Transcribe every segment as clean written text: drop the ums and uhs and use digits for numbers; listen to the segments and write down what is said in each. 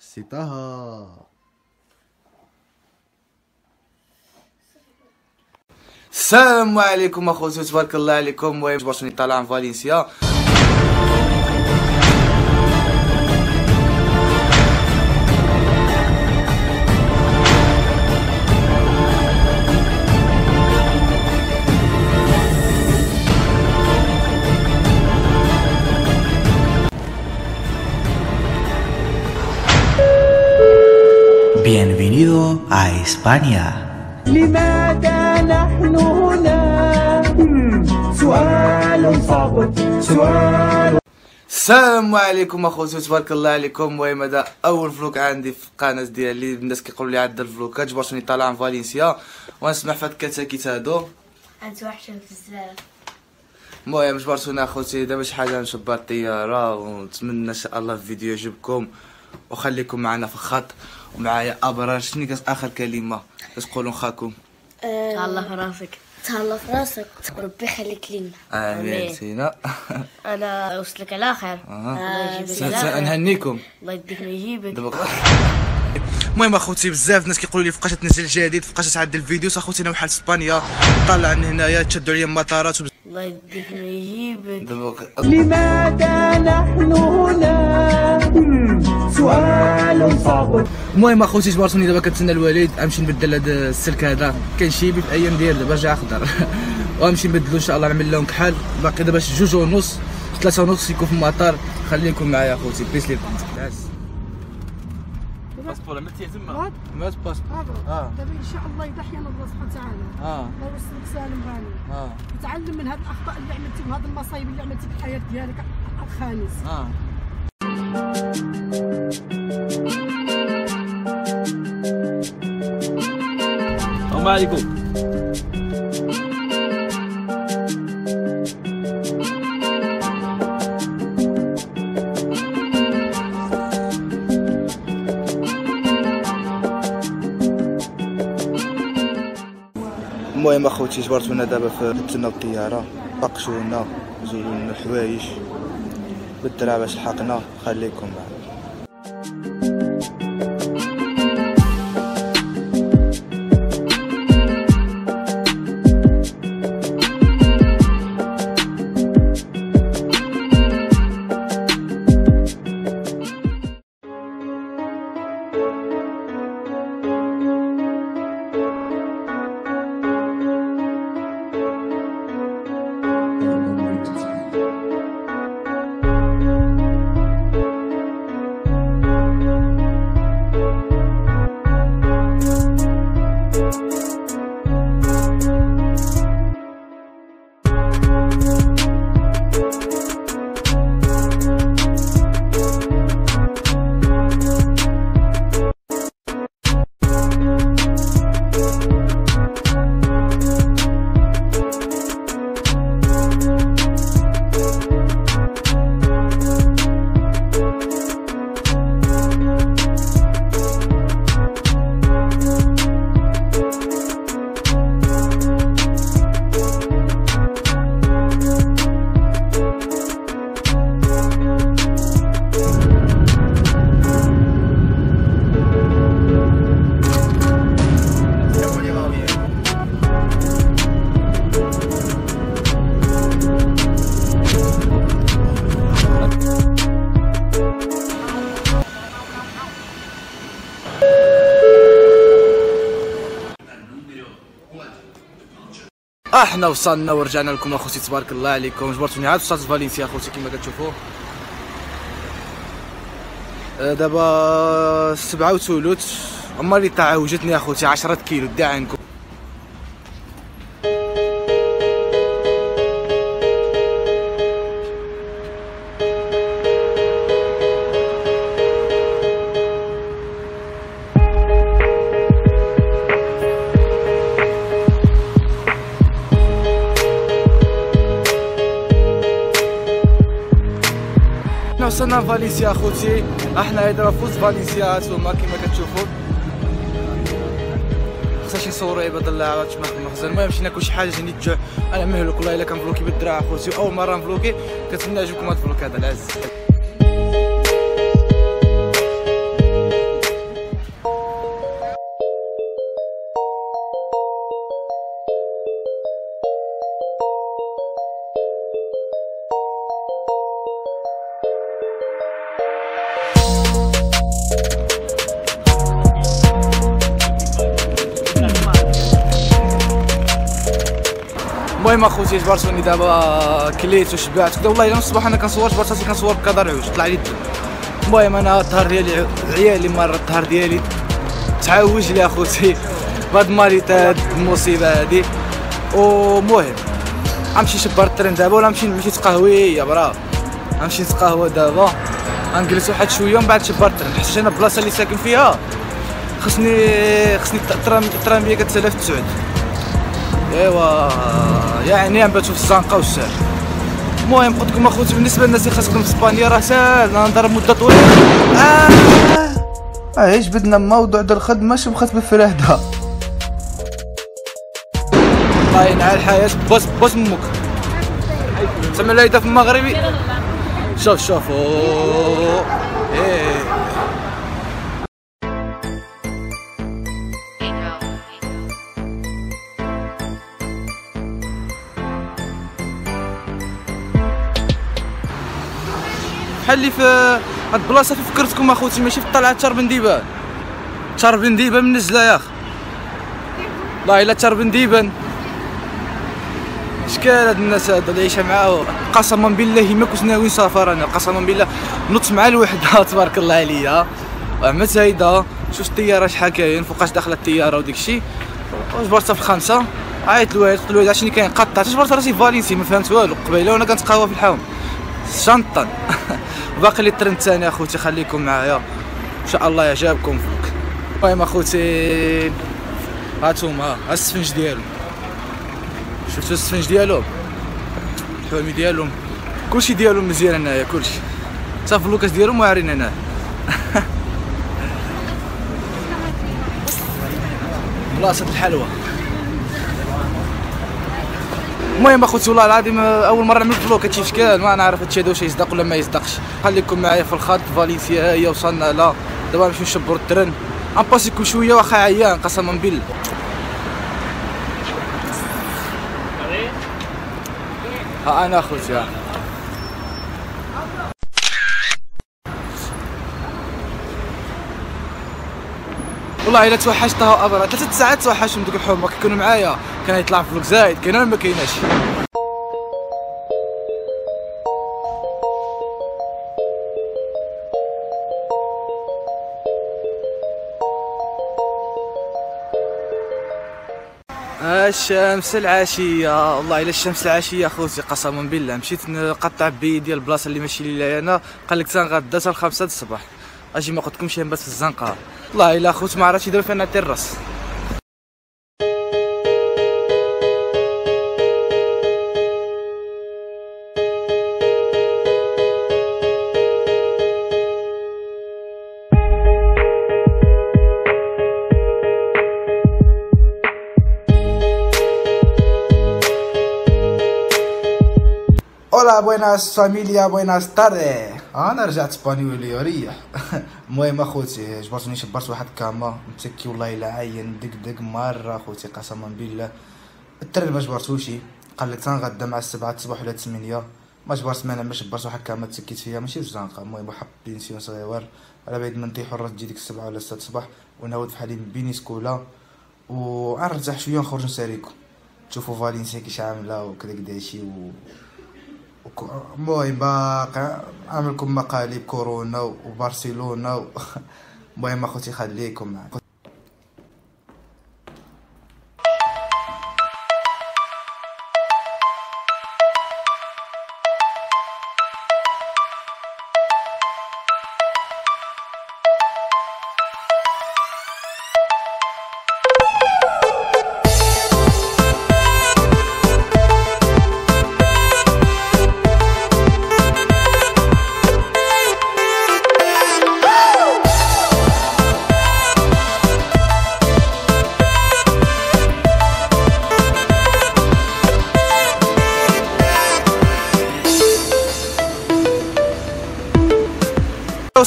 سي طه. السلام عليكم اخوتي، تبارك الله عليكم. المهم باش نطلع في فالنسيا. Bienvenido a España. لماذا نحن هنا؟ سؤال صعب، سؤال. السلام عليكم اخوتي، تبارك الله عليكم. المهم هذا اول فلوك عندي في القناه ديالي. الناس كيقولوا لي عاد الفلوكات جبرتني طالع في فالنسيا ونسمع في هاد الكتاكيت هادو. غنتوحشوا بزاف. المهم جبرتونا اخوتي، دابا شي حاجه نشبر الطياره، ونتمنى ان شاء الله الفيديو يعجبكم، وخليكم معنا في الخط. ومعايا ابرار. شنو كانت اخر كلمه كتقولوا نخاكم؟ تهلا في راسك، تهلا في راسك، ربي يخليك لينا. امين سينا. انا وصلك على خير. نهنيكم، الله يديك ويجيبك. المهم اخوتي، بزاف الناس كيقولوا لي فوقاش تنزل جديد، فوقاش تعدل الفيديو. اخوتي انا وحال اسبانيا طالعين هنايا، تشدوا عليا المطارات. الله يديك ويجيبك. لماذا نحن هنا؟ سؤال صعب. المهم اخوتي جبرتوني دابا كنتسنى الوالد، غنمشي نبدل هذا السلك هذا، كان شيبي في الايام ديال دابا رجع اخضر، وغنمشي نبدلو ان شاء الله. نعمل لهم كحل باقي دابا شي 2:30 3:30 يكون في المطار. خليكم معايا اخوتي، بليز لي داز الباسبور. عملتيه تما؟ عملت الباسبور. دابا ان شاء الله يضحي لنا الله سبحانه وتعالى. الله يوصلك سالم غانم. وتعلم من هاد الاخطاء اللي عملتي وهاد المصايب اللي عملتي في الحياه ديالك الخامس. السلام عليكم. المهم اخوتي جبرتونا دابا في تسناو الطياره، طقشونا زيدوا لنا الحوايج بالدرا باش لحقنا. خليكم معنا. احنا وصلنا ورجعنا لكم اخوتي، تبارك الله عليكم. جبرتوني عاد وصلت فالنسيا اخوتي كما كتشوفوا. دابا 7:30 عمري تعوجتني اخوتي 10 كيلو. دع عنكم. وصلنا فالنسيا اخوتي، احنا هيدا فوز فالنسيا هانتوما كيما كتشوفوا. خصها شي صوره عباد الله عاد تما في المخزن. المهم مشينا كلشي حاجه جاني الجوع. انا مهلوك والله الا كنفلوكي بالدراع اخوتي، اول مره نفلوكي. كنتمنى يعجبكم هاد الفلوك هذا العز. المهم اخوتي جبرت اني دابا كليت وشبعت كدا، والله الا من الصباح انا كنصور جبرت راسي كنصور بكذا عوج طلع لي الدم. المهم انا الظهر ديالي عيالي مره الظهر ديالي تعوج لي اخوتي بهاد المريضه هاد المصيبه هادي. ومهم غنمشي نشبر الترين دابا ولا نمشي نتقهوي يا برا، غنمشي نتقهوى دابا غنجلس واحد شويه ومن بعد نشبر الترين، حيت انا البلاصه اللي ساكن فيها خصني الترامبيه كتسالف تسعود. ايوا يعني عم بتشوف الزنقه والسهل. المهم قلت لكم اخوتي بالنسبه للناس اللي خاصكم في اسبانيا راه ساهل، نهضر مده طويله. جبدنا موضوع ديال الخدمه شبخت بفراهده. الله ينعل الحياه بوس امك. سمع لها في المغربي. شوف بحال اللي في هاد البلاصه فكرتكم اخوتي ماشي في الطلعه تربنديبان. تربنديبان منزله يا اخ، والله الا تربنديبان. شكال هاد الناس هادو اللي عايشه معاهم، قسما بالله ما كنت ناوي نسافر انا، قسما بالله نط مع الوحده تبارك الله عليا. عمت زايده شوف الطياره شحال كاين فوقاش داخله الطياره وداك الشيء. جبرتها في الخمسه، عيط للوالد قلت له الوالد عشان كاين قطع جبرت راسي في فالنسيا ما فهمت والو. قبيله وانا كنتقهوى في الحوم شنطن باقي لي الترند الثاني اخوتي، خليكم معايا ان شاء الله يعجبكم فوق. المهم اخوتي هانتوما السفنج ديالهم، شفتوا السفنج ديالهم، الحوامي ديالهم، كلشي ديالهم مزيان هنايا، كلشي حتى الفلوكات ديالهم واعرين هنا. بلاصه الحلوه. المهم اخوتي والله العظيم اول مره نعمل فلوق هادشي فشكال، ما نعرف هادشي هذا واش يصدق ولا ما يصدقش. خليكم معايا في الخط. فالنسيا ها هي وصلنا لها دابا، نمشيو نشبروا الترن غنباسيكم شويه واخا عيان قسما بالله. ها انا اخوتي ها والله الا توحشتها ابرا 3 ساعات توحشهم دوك الحمر كيكونوا معايا، كان يطلع فلوق زايد كاين ولا ما كايناش. الشمس العشيه، والله الا الشمس العشيه اخوتي قسما بالله. مشيت نقطع بيدي البلاصه اللي ماشي ليا انا، قال لك تنغدا حتى 5 د الصباح. اجي ما قلتلكمش نبات في الزنقه، والله الا اخوت ما عرفتش يديروا فينا التراس. Hola buenas familia, buenas tardes. انا رجعت اسبانيولي وريح. المهم اخوتي جبرتني شبرت واحد كاما متكي، والله الا عين دق مره اخوتي قسما بالله. الترن ما جبرتوش، قال لك تنغدا مع 7 د الصباح ولا 8، ما جبرت ما انا ما جبرت واحد كاما تسكيت فيها ماشي في الزنقه. المهم واحد بينسيون صغيور على بعيد ما نطيحو الراس تجي ديك 7 ولا 6 د الصباح، ونعاود فحالي من بينيسكولا ونرتاح شويه ونخرج نساليكم تشوفوا فالنسيا كيش عامله وكذاك داكشي. المهم باقي عاملكم مقالب كورونا وبرشلونه. المهم اخوتي خليكم معايا.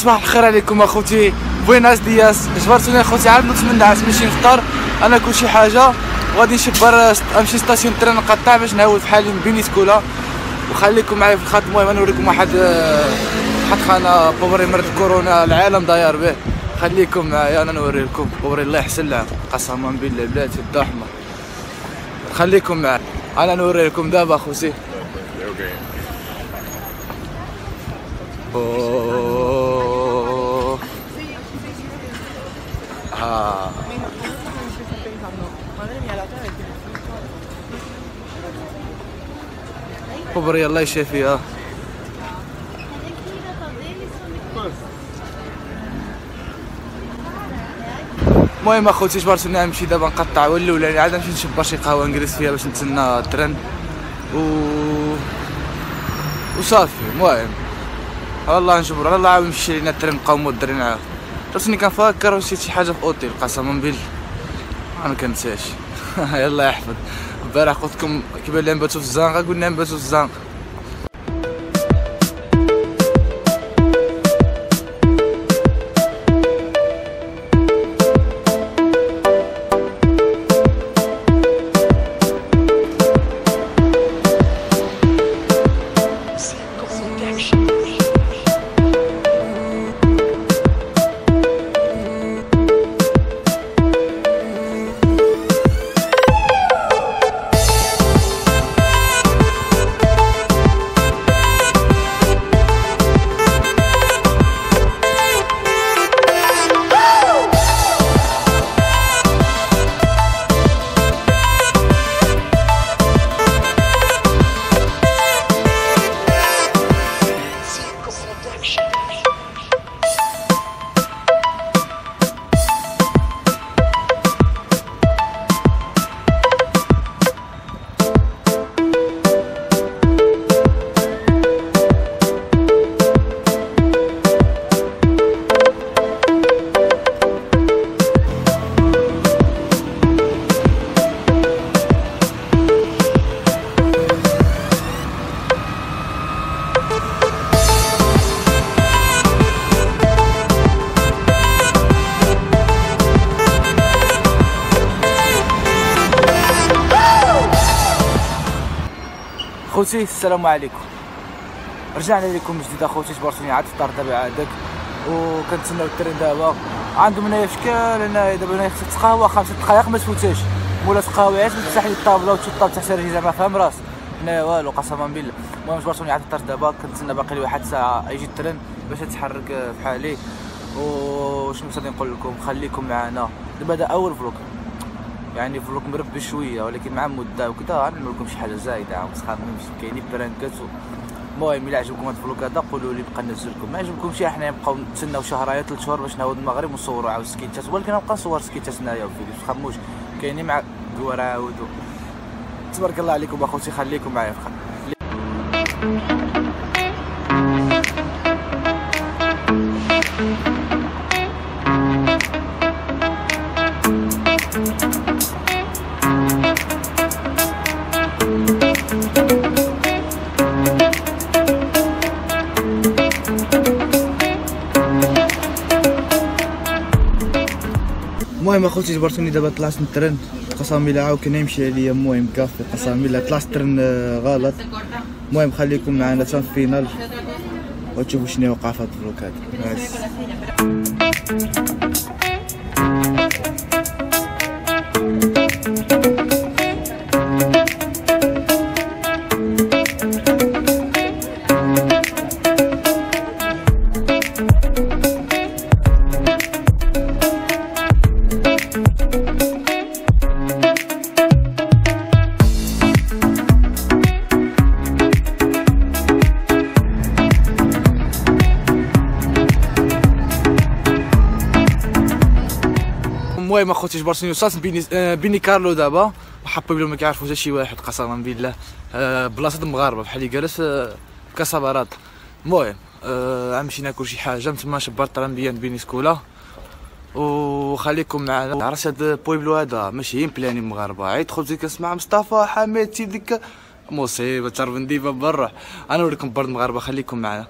صباح الخير عليكم اخوتي، بويناس دياس. جبرتوني اخوتي عاد نوض من العس ماشي نفطر انا كلشي حاجه، وغادي نشبر نمشي ستاسيون تران نقطع باش نعاود بحالي من بينيسكولا. وخليكم معايا في الخط. المهم نوريكم واحد خانه بوري مرض كورونا العالم داير به، خليكم معايا انا نوريكم بوري الله يحسن لها قسما بالله بلاتي الضحمه. خليكم معايا. انا نوري لكم دابا خوتي. خبري الله يشافيها. المهم اخوتي جبرت اني نمشي دابا نقطع ولولاني عاد نمشي نشبر شي قهوه نجلس فيها باش نتسنى الترن وصافي. المهم الله نجبر الله عاود يمشي لينا الترن نبقاو مودرين عاد درتني كنفكر نسيت شي حاجه في اوتيل قسما بالله ما كنساش. يلا يحفظ. البارح قلت لكم كيبان لي نباتو في الزنقه قلنا نباتو في الزنقه. خوتي السلام عليكم، رجعنا لكم جديد اخوتي جبرتوني عاد فطار دابا عادك وكنتسناو الترن دابا. عندهم هنايا فشكال هنايا دابا هنايا خصك تقهوى 5 دقائق ما تفوتهاش، مولا تقهوى عاد تفتح لي الطابله وتشد الطابله تحت رجلي زعما فاهم راسك هنايا والو قسما بالله. المهم جبرتوني عاد فطار دابا كنتسنى باقي لي 1 ساعه يجي الترن باش تتحرك بحالي. وشنو غادي نقول لكم، خليكم معنا دابا هذا اول فلوق يعني فلوق مربي بشويه ولكن مع مده وكذا غنعمل لكم شي حاجه زايده عاود صحابنا مش كاينين برانكات. المهم الا عجبكم هذا الفلوق هذا قولوا لي بقى ننزل لكم، ما عجبكمش حنا نبقاو نتسناو شهرين 3 شهور باش نعاود المغرب ونصوروا عاود سكيتات، ولكن غنبقى نصور سكيتات هنايا وفيديو ما تخموش كاينين مع دراود. تبارك الله عليكم اخوتي، خليكم معايا في المهم اخوتي جبرتوني دابا طلعت من الترن قسما بالله عاود كان يمشي عليا المهم كافي قسما بالله طلعت الترن غلط. المهم خليكم معنا حتى الفينال وتشوفوا شنو وقع في هذا الفلوق هذا. المهم اخوتي جبرتوني وصلت بيني كارلو دابا وحبيبلو ما كيعرفو حتى شي واحد قسما بالله، بلاصه مغاربه بحال اللي جالس كاسابارات. المهم غنمشي ناكل شي حاجه من تما شبرت رمبيان بيني سكولا وخليكم معنا. عرفت هذا بويبلو هذا ماشي بلاني مغاربه عيط خوتي كنسمع مصطفى حميد سي ديك مصيبه تربنديبه بالروح. انا نوريكم برد مغاربه خليكم معنا.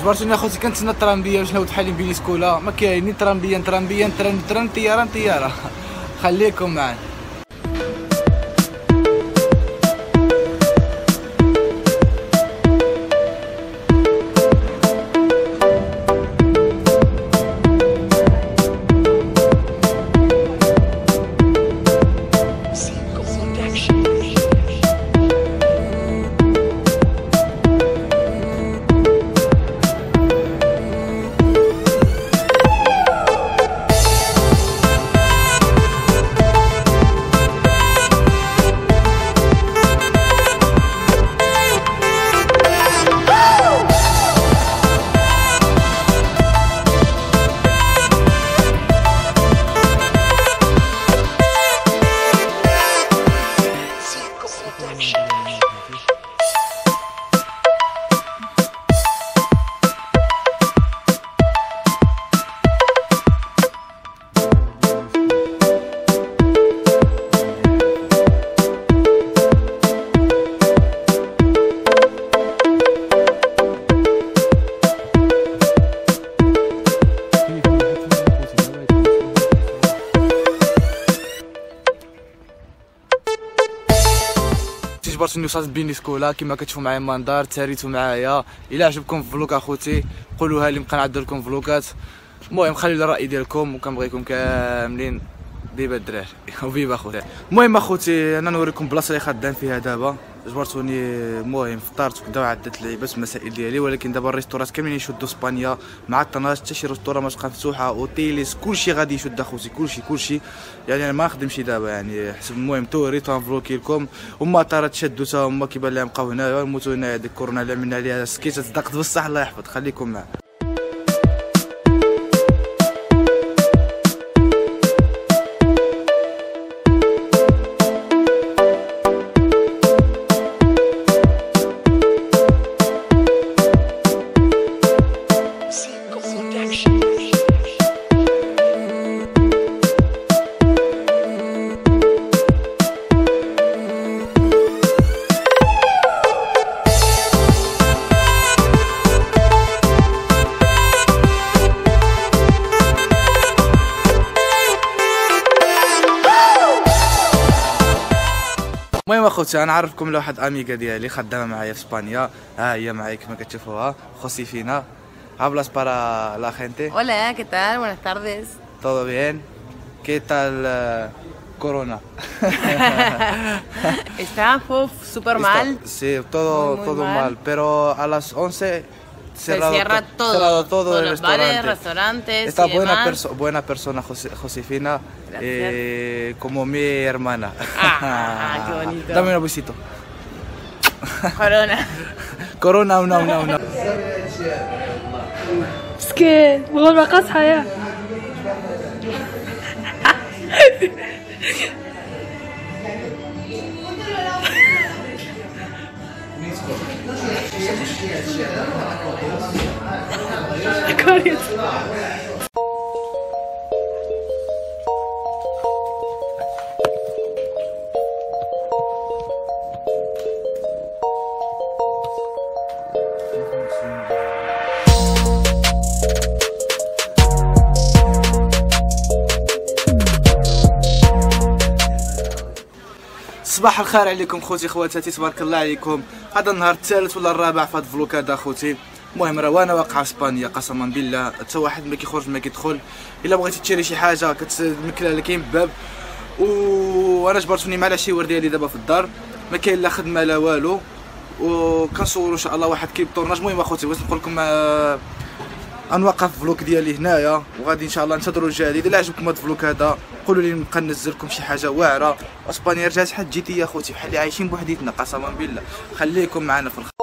جبرتوني اخوتي كنتسنى الترامبيه باش نعاود بحالي بيني سكولا ما كاينين ترامبيه ترامبيه ترام ترام طياره خليكم معنا. كبرت اني وصلت بيني سكولا كما كتشوفوا معايا المنظر تاريتو معايا. الا عجبكم الفلوق اخوتي قولوها لي نبقى نعدل لكم فلوقات. المهم خليو لي الراي ديالكم وكنبغيكم كاملين ديبا الدراري وبيبا اخوتي. المهم اخوتي انا نوريكم البلاصه اللي خدام فيها دابا. جبرتوني المهم فطرت وكدا وعدت لعيبات المسائل ديالي، ولكن دابا الريستورات كاملين يشدوا اسبانيا مع طناج. حتى شي ريستورا ما تبقى مفتوحه، اوتيليس كلشي غادي يشد اخوتي كلشي كلشي. يعني انا ما نخدمش دابا يعني حسب المهم توري تنفلوكي لكم. هما طارات شدوا تا هما كيبان لهم بقاو هنايا نموتوا هنايا. هذيك كورونا اللي عملنا عليها سكيتات دقت بصح الله يحفظ. خليكم معنا. المهم اخوتي انا عرفكم على واحد اميكا ديالي خدامه معايا في اسبانيا. ها هي معايا كما كتشوفوها خوسيفينا. hablas para la gente. Hola, ¿qué tal? Buenas tardes. Todo bien. ¿Qué tal corona? Está super mal. Sí, todo mal, pero a las 11 se cierra todo el restaurante. Restaurantes. Está buena persona Josefina, como mi hermana. Ah, qué bonito. Dame un besito. Corona. Corona una. Es que بغيت نبقى صحيح. صباح الخير عليكم خوتي خواتاتي تبارك الله عليكم. هذا النهار الثالث ولا الرابع في هذا الفلوق هذا خوتي. المهم روانا واقعه اسبانيا قسما بالله، حتى واحد ما كيخرج ما كيدخل. الا بغيتي تشري شي حاجه كتمكلها لك كاين باب. وانا جبرتوني مع شي ور ديالي دابا في الدار، ما كاين لا خدمه لا والو، وكنصوروا ان شاء الله واحد كليب طورناج. المهم اخوتي بغيت نقول لكم غنوقف الفلوق ديالي هنايا، وغادي ان شاء الله ننتظروا الجديد. الا عجبكم هذا الفلوق هذا قولوا لي نبقى ننزل لكم شي حاجه واعره. اسبانيا رجعت حد جيتي يا خوتي بحال اللي عايشين بوحديتنا قسما بالله. خليكم معنا في الخير.